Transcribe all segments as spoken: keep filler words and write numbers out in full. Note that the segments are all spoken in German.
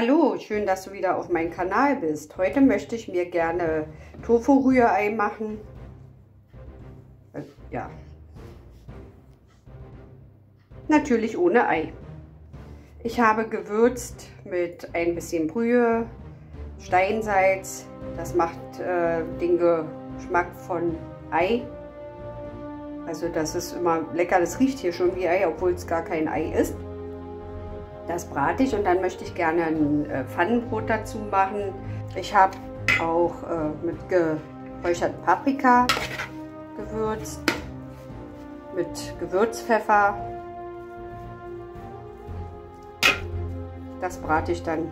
Hallo, schön, dass du wieder auf meinem Kanal bist. Heute möchte ich mir gerne Tofu-Rührei machen. Äh, ja. Natürlich ohne Ei. Ich habe gewürzt mit ein bisschen Brühe, Steinsalz. Das macht äh, den Geschmack von Ei. Also das ist immer lecker. Das riecht hier schon wie Ei, obwohl es gar kein Ei ist. Das brate ich und dann möchte ich gerne ein Pfannenbrot dazu machen. Ich habe auch äh, mit geräucherten Paprika gewürzt, mit Gewürzpfeffer. Das brate ich dann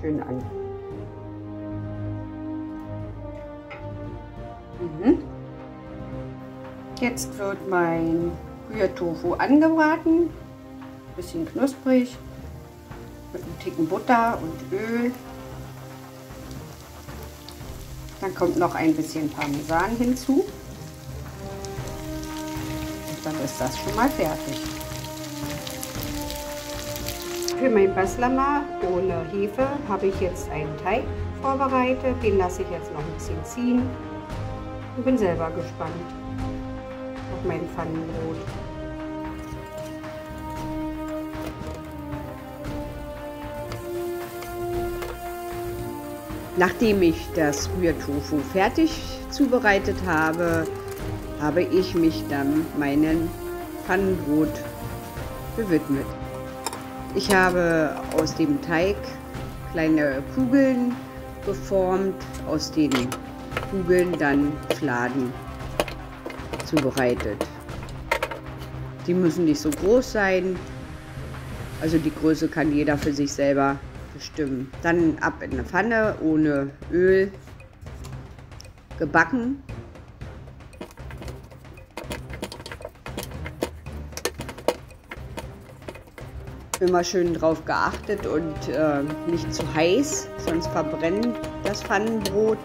schön an. Mhm. Jetzt wird mein Rührtofu angebraten, ein bisschen knusprig. Mit einem Ticken Butter und Öl. Dann kommt noch ein bisschen Parmesan hinzu. Und dann ist das schon mal fertig. Für mein Bazlama ohne Hefe habe ich jetzt einen Teig vorbereitet. Den lasse ich jetzt noch ein bisschen ziehen. Und bin selber gespannt auf mein Pfannenbrot. Nachdem ich das Rührtofu fertig zubereitet habe, habe ich mich dann meinem Pfannenbrot gewidmet. Ich habe aus dem Teig kleine Kugeln geformt, aus den Kugeln dann Fladen zubereitet. Die müssen nicht so groß sein, also die Größe kann jeder für sich selber bestimmen. Dann ab in eine Pfanne ohne Öl, gebacken. Immer schön drauf geachtet und äh, nicht zu heiß, sonst verbrennt das Pfannenbrot.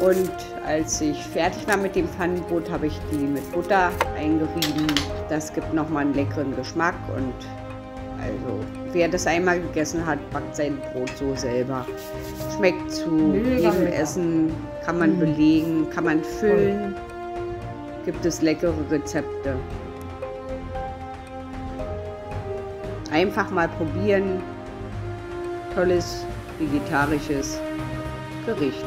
Und als ich fertig war mit dem Pfannenbrot, habe ich die mit Butter eingerieben. Das gibt nochmal einen leckeren Geschmack. Und also, wer das einmal gegessen hat, backt sein Brot so selber. Schmeckt zu jedem Essen, kann man belegen, kann man füllen. Gibt es leckere Rezepte. Einfach mal probieren. Tolles vegetarisches Gericht.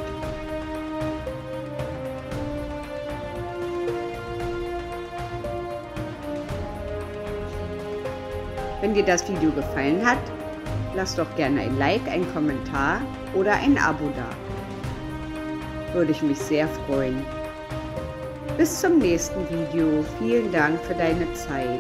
Wenn dir das Video gefallen hat, lass doch gerne ein Like, einen Kommentar oder ein Abo da. Würde ich mich sehr freuen. Bis zum nächsten Video. Vielen Dank für deine Zeit.